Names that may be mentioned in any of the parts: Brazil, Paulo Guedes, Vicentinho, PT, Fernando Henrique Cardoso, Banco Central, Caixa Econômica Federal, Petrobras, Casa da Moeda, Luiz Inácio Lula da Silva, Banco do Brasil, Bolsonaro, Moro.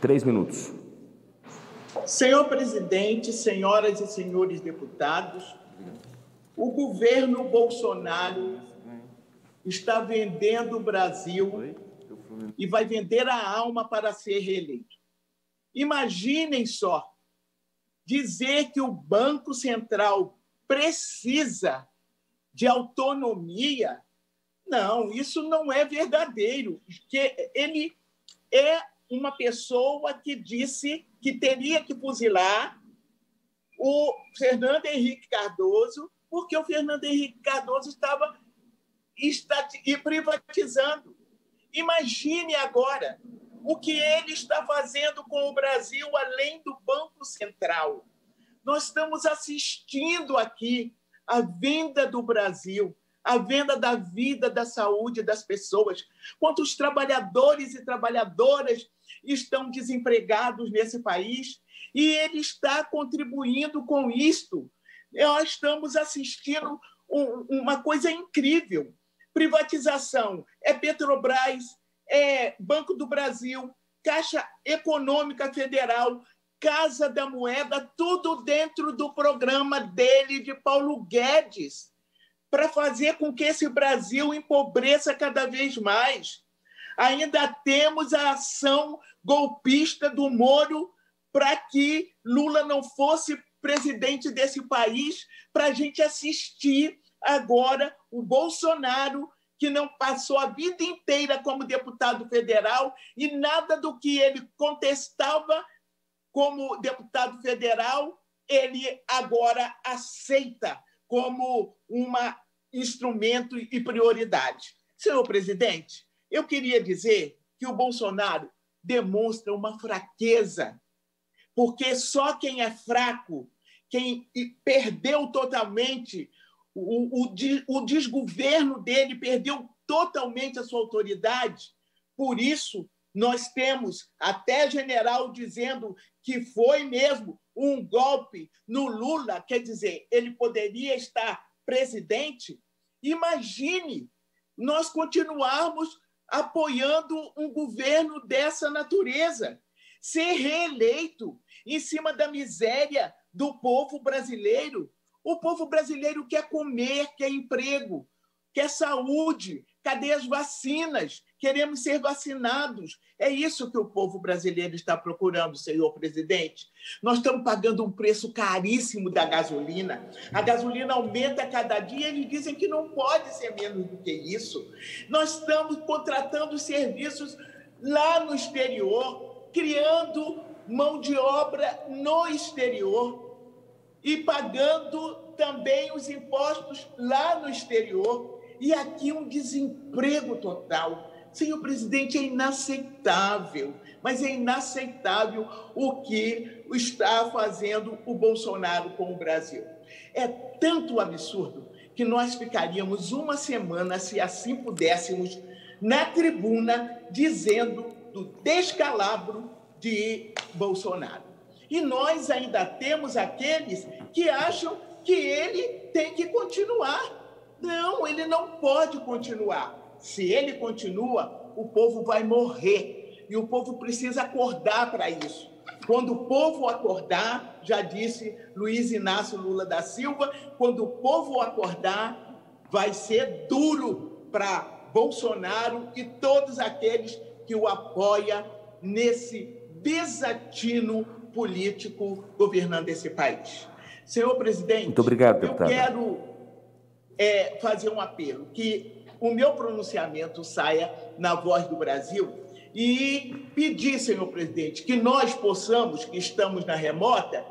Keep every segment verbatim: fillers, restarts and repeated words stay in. Três minutos. Senhor presidente, senhoras e senhores deputados, o governo Bolsonaro está vendendo o Brasil e vai vender a alma para ser reeleito. Imaginem só, dizer que o Banco Central precisa de autonomia, não, isso não é verdadeiro. Porque ele é uma pessoa que disse que teria que fuzilar o Fernando Henrique Cardoso, porque o Fernando Henrique Cardoso estava privatizando. Imagine agora o que ele está fazendo com o Brasil, além do Banco Central. Nós estamos assistindo aqui a venda do Brasil, a venda da vida, da saúde das pessoas. Quantos trabalhadores e trabalhadoras estão desempregados nesse país e ele está contribuindo com isto. Nós estamos assistindo uma coisa incrível. Privatização é Petrobras, é Banco do Brasil, Caixa Econômica Federal, Casa da Moeda, tudo dentro do programa dele, de Paulo Guedes, para fazer com que esse Brasil empobreça cada vez mais. Ainda temos a ação golpista do Moro para que Lula não fosse presidente desse país, para a gente assistir agora o Bolsonaro, que não passou a vida inteira como deputado federal e nada do que ele contestava como deputado federal, ele agora aceita como um instrumento e prioridade. Senhor presidente, eu queria dizer que o Bolsonaro demonstra uma fraqueza, porque só quem é fraco, quem perdeu totalmente O, o, o desgoverno dele, perdeu totalmente a sua autoridade. Por isso, nós temos até general dizendo que foi mesmo um golpe no Lula, quer dizer, ele poderia estar presidente. Imagine nós continuarmos apoiando um governo dessa natureza, ser reeleito em cima da miséria do povo brasileiro. O povo brasileiro quer comer, quer emprego, quer saúde. Cadê as vacinas? Queremos ser vacinados. É isso que o povo brasileiro está procurando, senhor presidente. Nós estamos pagando um preço caríssimo da gasolina. A gasolina aumenta cada dia e eles dizem que não pode ser menos do que isso. Nós estamos contratando serviços lá no exterior, criando mão de obra no exterior, e pagando também os impostos lá no exterior. E aqui um desemprego total. Senhor presidente, é inaceitável, mas é inaceitável o que está fazendo o Bolsonaro com o Brasil. É tanto absurdo que nós ficaríamos uma semana, se assim pudéssemos, na tribuna dizendo do descalabro de Bolsonaro. E nós ainda temos aqueles que acham que ele tem que continuar. Não, ele não pode continuar. Se ele continua, o povo vai morrer. E o povo precisa acordar para isso. Quando o povo acordar, já disse Luiz Inácio Lula da Silva, quando o povo acordar, vai ser duro para Bolsonaro e todos aqueles que o apoiam nesse desatino político governando esse país. Senhor presidente, muito obrigado, deputado. Eu quero é, fazer um apelo, que o meu pronunciamento saia na voz do Brasil e pedir, senhor presidente, que nós possamos, que estamos na remota,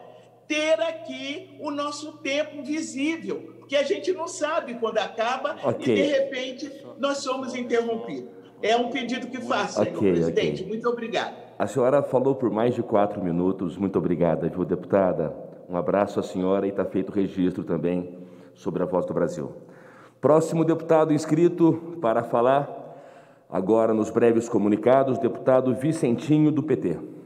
ter aqui o nosso tempo visível, porque a gente não sabe quando acaba, okay, e, de repente, nós somos interrompidos. É um pedido que faço, okay, senhor presidente. Okay. Muito obrigado. A senhora falou por mais de quatro minutos. Muito obrigada, viu, deputada? Um abraço à senhora e está feito o registro também sobre a Voz do Brasil. Próximo deputado inscrito para falar, agora nos breves comunicados, deputado Vicentinho, do P T.